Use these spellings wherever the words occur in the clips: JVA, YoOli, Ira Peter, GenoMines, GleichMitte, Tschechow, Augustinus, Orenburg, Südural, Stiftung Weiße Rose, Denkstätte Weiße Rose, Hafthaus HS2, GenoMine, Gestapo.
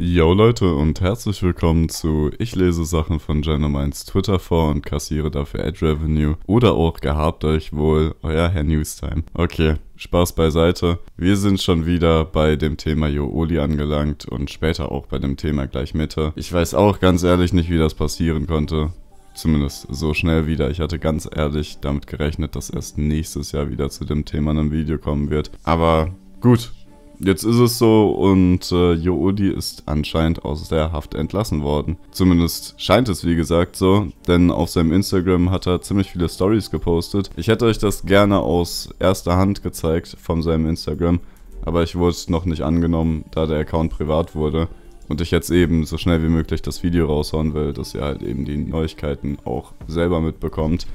Yo Leute und herzlich willkommen zu Ich lese Sachen von GenoMines Twitter vor und kassiere dafür Ad Revenue oder auch gehabt euch wohl, euer Herr Newstime. Okay, Spaß beiseite. Wir sind schon wieder bei dem Thema YoOli angelangt und später auch bei dem Thema GleichMitte. Ich weiß auch ganz ehrlich nicht, wie das passieren konnte. Zumindest so schnell wieder. Ich hatte ganz ehrlich damit gerechnet, dass erst nächstes Jahr wieder zu dem Thema ein Video kommen wird. Aber gut, jetzt ist es so und YoOli ist anscheinend aus der Haft entlassen worden. Zumindest scheint es wie gesagt so, denn auf seinem Instagram hat er ziemlich viele Stories gepostet. Ich hätte euch das gerne aus erster Hand gezeigt von seinem Instagram, aber ich wurde noch nicht angenommen, da der Account privat wurde. Und ich jetzt eben so schnell wie möglich das Video raushauen will, dass ihr halt eben die Neuigkeiten auch selber mitbekommt,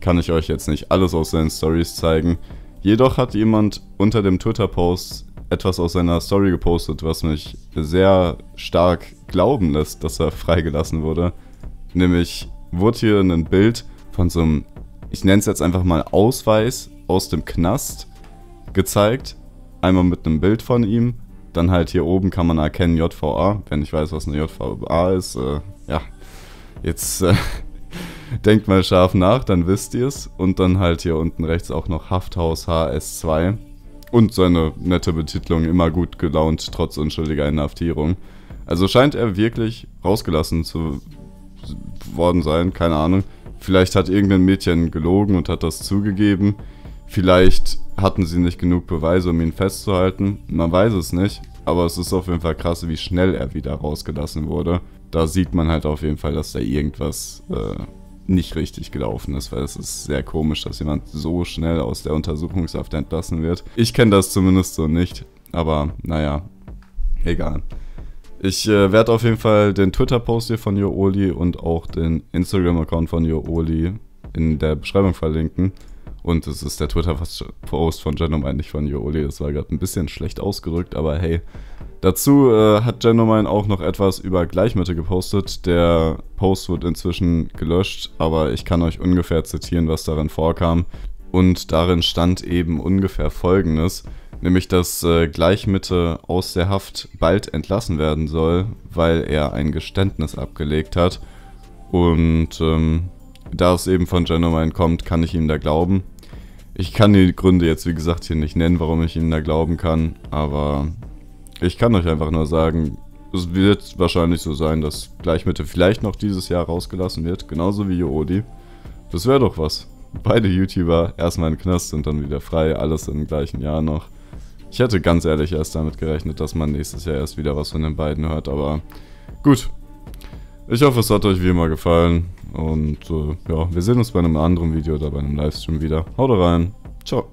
kann ich euch jetzt nicht alles aus seinen Stories zeigen. Jedoch hat jemand unter dem Twitter-Post etwas aus seiner Story gepostet, was mich sehr stark glauben lässt, dass er freigelassen wurde. Nämlich wurde hier ein Bild von so einem, ich nenne es jetzt einfach mal Ausweis aus dem Knast gezeigt. Einmal mit einem Bild von ihm. Dann halt hier oben kann man erkennen JVA, wenn ich weiß, was eine JVA ist, ja, jetzt denkt mal scharf nach, dann wisst ihr es. Und dann halt hier unten rechts auch noch Hafthaus HS2 und seine nette Betitlung, immer gut gelaunt, trotz unschuldiger Inhaftierung. Also scheint er wirklich rausgelassen zu worden sein, keine Ahnung. Vielleicht hat irgendein Mädchen gelogen und hat das zugegeben. Vielleicht hatten sie nicht genug Beweise, um ihn festzuhalten. Man weiß es nicht, aber es ist auf jeden Fall krass, wie schnell er wieder rausgelassen wurde. Da sieht man halt auf jeden Fall, dass da irgendwas nicht richtig gelaufen ist, weil es ist sehr komisch, dass jemand so schnell aus der Untersuchungshaft entlassen wird. Ich kenne das zumindest so nicht, aber naja, egal. Ich werde auf jeden Fall den Twitter-Post hier von YoOli und auch den Instagram-Account von YoOli in der Beschreibung verlinken. Und es ist der Twitter-Post von GenoMine, nicht von YoOli. Das war gerade ein bisschen schlecht ausgedrückt, aber hey. Dazu hat GenoMine auch noch etwas über GleichMitte gepostet. Der Post wird inzwischen gelöscht, aber ich kann euch ungefähr zitieren, was darin vorkam. Und darin stand eben ungefähr Folgendes. Nämlich, dass GleichMitte aus der Haft bald entlassen werden soll, weil er ein Geständnis abgelegt hat. Und da es eben von GenoMine kommt, kann ich ihm da glauben. Ich kann die Gründe jetzt wie gesagt hier nicht nennen, warum ich ihm da glauben kann, aber ich kann euch einfach nur sagen, es wird wahrscheinlich so sein, dass GleichMitte vielleicht noch dieses Jahr rausgelassen wird, genauso wie YoOli. Das wäre doch was. Beide YouTuber erstmal in den Knast und dann wieder frei, alles im gleichen Jahr noch. Ich hätte ganz ehrlich erst damit gerechnet, dass man nächstes Jahr erst wieder was von den beiden hört, aber gut. Ich hoffe, es hat euch wie immer gefallen. Und ja, wir sehen uns bei einem anderen Video oder bei einem Livestream wieder. Haut rein. Ciao.